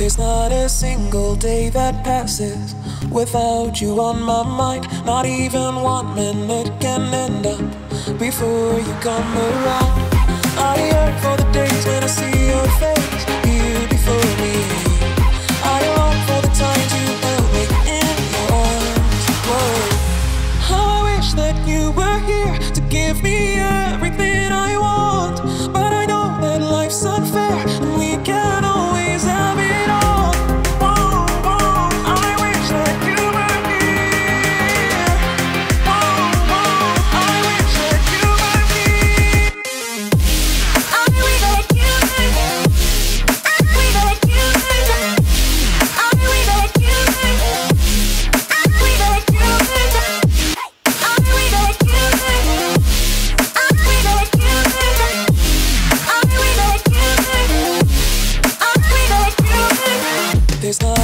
There's not a single day that passes without you on my mind. Not even 1 minute can end up before you come around. I yearn for the days when I see your face here before me. I long for the time to hold me in your arms. Whoa. How I wish that you were here to give me everything I want, but I know that life's unfair and we can't always have it. It's not